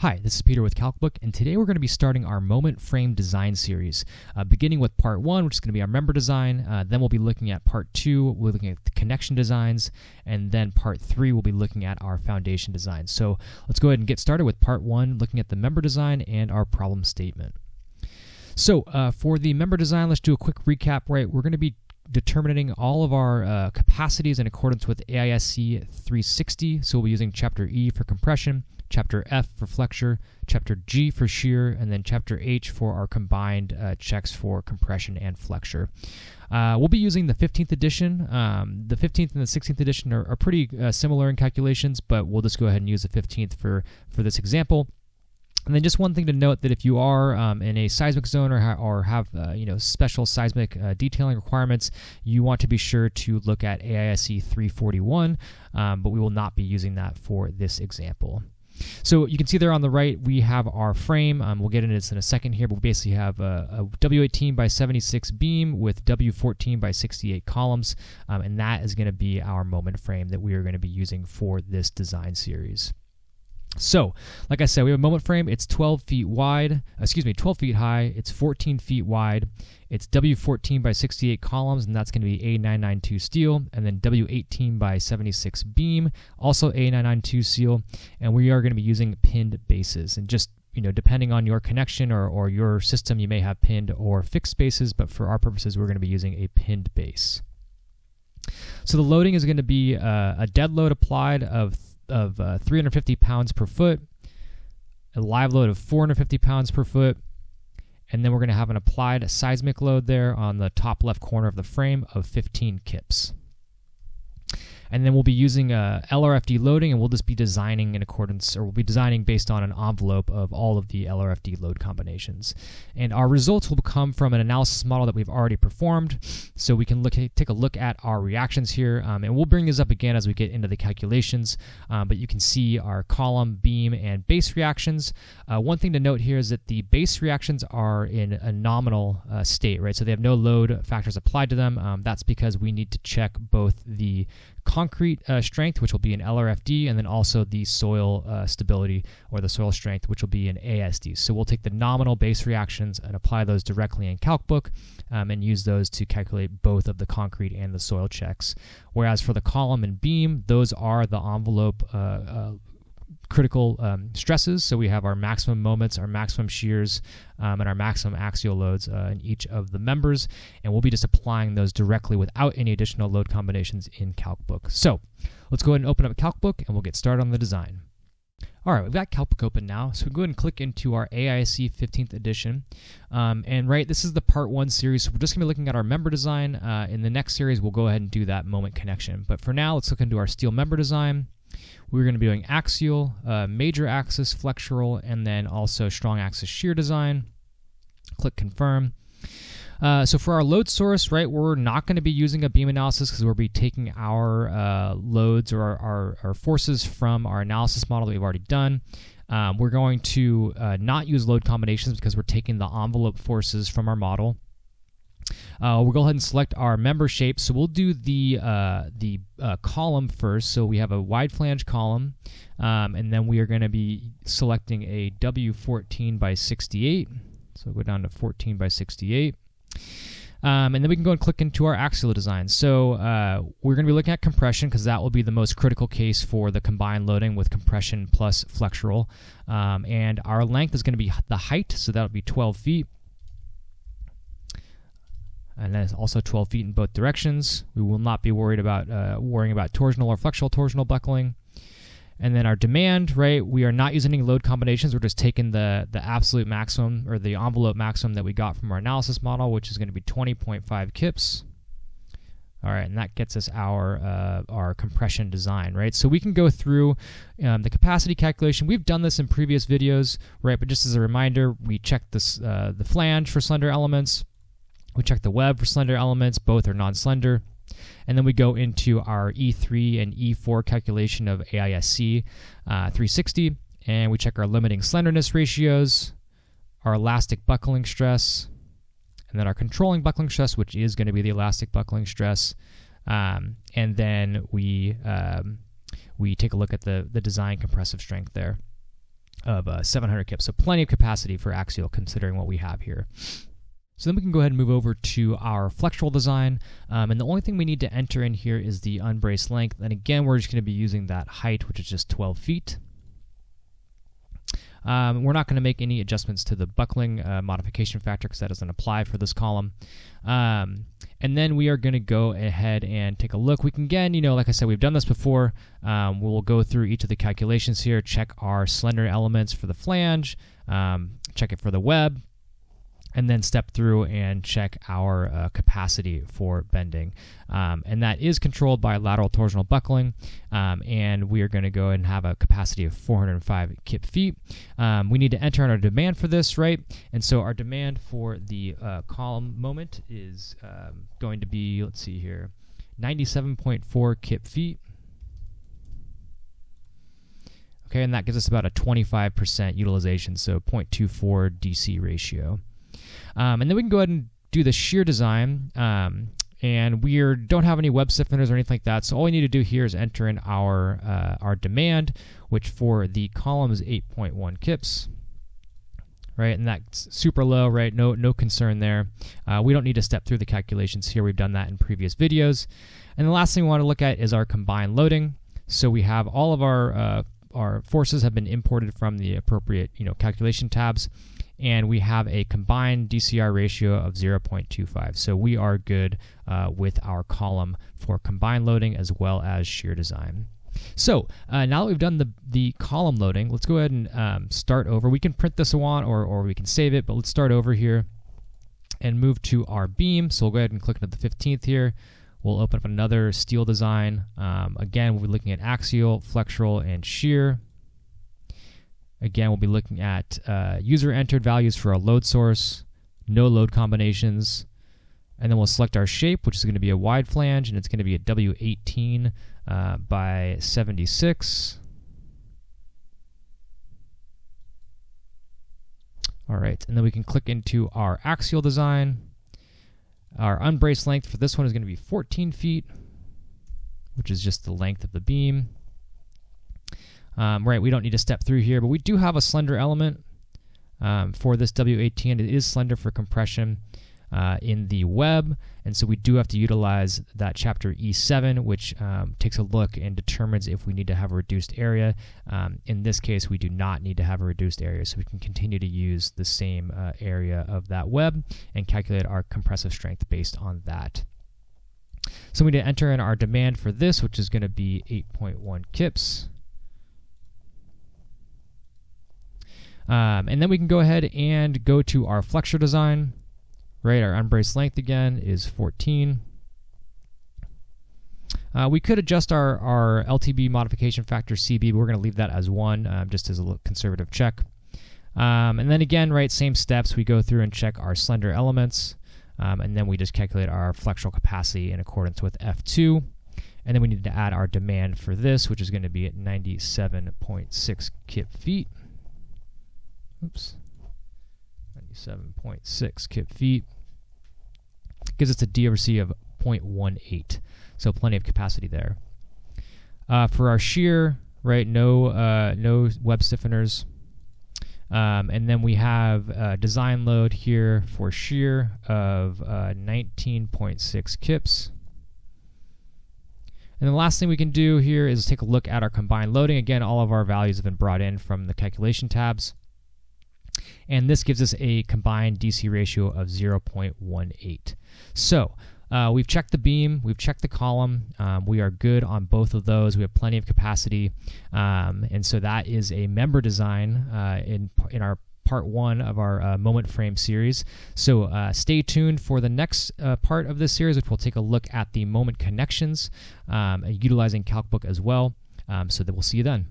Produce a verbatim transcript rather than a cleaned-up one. Hi, this is Peter with CalcBook, and today we're going to be starting our Moment Frame Design series, uh, beginning with Part one, which is going to be our member design. Uh, then we'll be looking at Part two, we're looking at the connection designs, and then Part three, we'll be looking at our foundation design. So let's go ahead and get started with Part one, looking at the member design and our problem statement. So uh, for the member design, let's do a quick recap, right? We're going to be determining all of our uh, capacities in accordance with A I S C three sixty, so we'll be using Chapter E for compression, Chapter F for flexure, Chapter G for shear, and then Chapter H for our combined uh, checks for compression and flexure. Uh, we'll be using the fifteenth edition. Um, the fifteenth and the sixteenth edition are, are pretty uh, similar in calculations, but we'll just go ahead and use the fifteenth for, for this example. And then just one thing to note that if you are um, in a seismic zone or, ha or have uh, you know special seismic uh, detailing requirements, you want to be sure to look at A I S C three forty-one, um, but we will not be using that for this example. So you can see there on the right, we have our frame. Um, we'll get into this in a second here, but we basically have a, a W eighteen by seventy-six beam with W fourteen by sixty-eight columns, um, and that is going to be our moment frame that we are going to be using for this design series. So, like I said, we have a moment frame. It's twelve feet wide, excuse me, twelve feet high. It's fourteen feet wide. It's W fourteen by sixty-eight columns, and that's going to be A nine ninety-two steel, and then W eighteen by seventy-six beam, also A nine ninety-two steel, and we are going to be using pinned bases. And just, you know, depending on your connection or, or your system, you may have pinned or fixed bases, but for our purposes, we're going to be using a pinned base. So the loading is going to be uh, a dead load applied of of uh, three hundred fifty pounds per foot, a live load of four hundred fifty pounds per foot, and then we're going to have an applied seismic load there on the top left corner of the frame of fifteen kips. And then we'll be using uh, L R F D loading, and we'll just be designing in accordance, or we'll be designing based on an envelope of all of the L R F D load combinations. And our results will come from an analysis model that we've already performed, so we can look at, take a look at our reactions here, um, and we'll bring this up again as we get into the calculations, um, but you can see our column, beam, and base reactions. Uh, one thing to note here is that the base reactions are in a nominal uh, state, right? So they have no load factors applied to them. Um, that's because we need to check both the concrete uh, strength, which will be an L R F D, and then also the soil uh, stability or the soil strength, which will be an A S D. So we'll take the nominal base reactions and apply those directly in CalcBook um, and use those to calculate both of the concrete and the soil checks. Whereas for the column and beam, those are the envelope uh, uh, critical um, stresses. So we have our maximum moments, our maximum shears, um, and our maximum axial loads uh, in each of the members. And we'll be just applying those directly without any additional load combinations in CalcBook. So let's go ahead and open up CalcBook and we'll get started on the design. All right, we've got CalcBook open now, so we can go ahead and click into our A I S C fifteenth edition. Um, and right, this is the Part one series, so we're just going to be looking at our member design. Uh, in the next series, we'll go ahead and do that moment connection. But for now, let's look into our steel member design. We're going to be doing axial, uh, major axis flexural, and then also strong axis shear design. Click confirm. Uh, so for our load source, right, we're not going to be using a beam analysis because we'll be taking our uh, loads or our, our, our forces from our analysis model that we've already done. Um, we're going to uh, not use load combinations because we're taking the envelope forces from our model. Uh, we'll go ahead and select our member shape. So we'll do the uh, the uh, column first. So we have a wide flange column, um, and then we are going to be selecting a W fourteen by sixty-eight. So we'll go down to fourteen by sixty-eight. Um, and then we can go and click into our axial design. So uh, we're going to be looking at compression because that will be the most critical case for the combined loading with compression plus flexural. Um, and our length is going to be the height, so that'll be twelve feet. And that's also twelve feet in both directions. We will not be worried about uh, worrying about torsional or flexural torsional buckling. And then our demand, right? We are not using any load combinations. We're just taking the, the absolute maximum or the envelope maximum that we got from our analysis model, which is going to be twenty point five kips. All right, and that gets us our uh, our compression design, right? So we can go through um, the capacity calculation. We've done this in previous videos, right? But just as a reminder, we checked this, uh, the flange for slender elements. We check the web for slender elements, both are non-slender. And then we go into our E three and E four calculation of A I S C uh, three sixty, and we check our limiting slenderness ratios, our elastic buckling stress, and then our controlling buckling stress, which is going to be the elastic buckling stress. Um, and then we, um, we take a look at the, the design compressive strength there. of uh, seven hundred kips. So plenty of capacity for axial considering what we have here. So then we can go ahead and move over to our flex roll design. Um, and the only thing we need to enter in here is the unbraced length. And again, we're just going to be using that height, which is just twelve feet. Um, we're not going to make any adjustments to the buckling uh, modification factor because that doesn't apply for this column. Um, and then we are going to go ahead and take a look. We can, again, you know, like I said, we've done this before. Um, we'll go through each of the calculations here, check our slender elements for the flange, um, check it for the web, and then step through and check our uh, capacity for bending. Um, and that is controlled by lateral torsional buckling. Um, and we are going to go and have a capacity of four hundred five kip-feet. Um, we need to enter in our demand for this, right? And so our demand for the uh, column moment is um, going to be, let's see here, ninety-seven point four kip-feet. Okay, and that gives us about a twenty-five percent utilization, so zero point two four D C ratio. Um, and then we can go ahead and do the shear design, um, and we are, don't have any web stiffeners or anything like that, so all we need to do here is enter in our uh, our demand, which for the column is eight point one kips, right? And that's super low, right? No, no concern there. Uh, we don't need to step through the calculations here. We've done that in previous videos. And the last thing we want to look at is our combined loading. So we have all of our uh, our forces have been imported from the appropriate, you know, calculation tabs. And we have a combined D C R ratio of zero point two five. So we are good uh, with our column for combined loading as well as shear design. So uh, now that we've done the, the column loading, let's go ahead and um, start over. We can print this one or, or we can save it, but let's start over here and move to our beam. So we'll go ahead and click into the fifteenth here. We'll open up another steel design. Um, again, we'll be looking at axial, flexural, and shear. Again, we'll be looking at uh, user-entered values for our load source, no load combinations, and then we'll select our shape, which is going to be a wide flange, and it's going to be a W eighteen uh, by seventy-six. All right, and then we can click into our axial design. Our unbraced length for this one is going to be fourteen feet, which is just the length of the beam. Um, right, we don't need to step through here, but we do have a slender element um, for this W eighteen. It is slender for compression uh, in the web, and so we do have to utilize that chapter E seven, which um, takes a look and determines if we need to have a reduced area. Um, in this case, we do not need to have a reduced area, so we can continue to use the same uh, area of that web and calculate our compressive strength based on that. So we need to enter in our demand for this, which is going to be eight point one kips. Um, and then we can go ahead and go to our flexure design, right? Our unbraced length again is fourteen. Uh, we could adjust our, our L T B modification factor C B, but we're going to leave that as one, um, just as a little conservative check. Um, and then again, right, same steps. We go through and check our slender elements, um, and then we just calculate our flexural capacity in accordance with F two. And then we need to add our demand for this, which is going to be at ninety-seven point six kip-feet. Oops, ninety-seven point six kip-feet. Gives us a D over C of zero point one eight, so plenty of capacity there. Uh, for our shear, right, no, uh, no web stiffeners. Um, and then we have uh, design load here for shear of uh, nineteen point six kips. And the last thing we can do here is take a look at our combined loading. Again, all of our values have been brought in from the calculation tabs. And this gives us a combined D C ratio of zero point one eight. So uh, we've checked the beam, we've checked the column, um, we are good on both of those, we have plenty of capacity, um, and so that is a member design uh, in, in our part one of our uh, moment frame series. So uh, stay tuned for the next uh, part of this series, which will take a look at the moment connections, um, utilizing CalcBook as well, um, so that we'll see you then.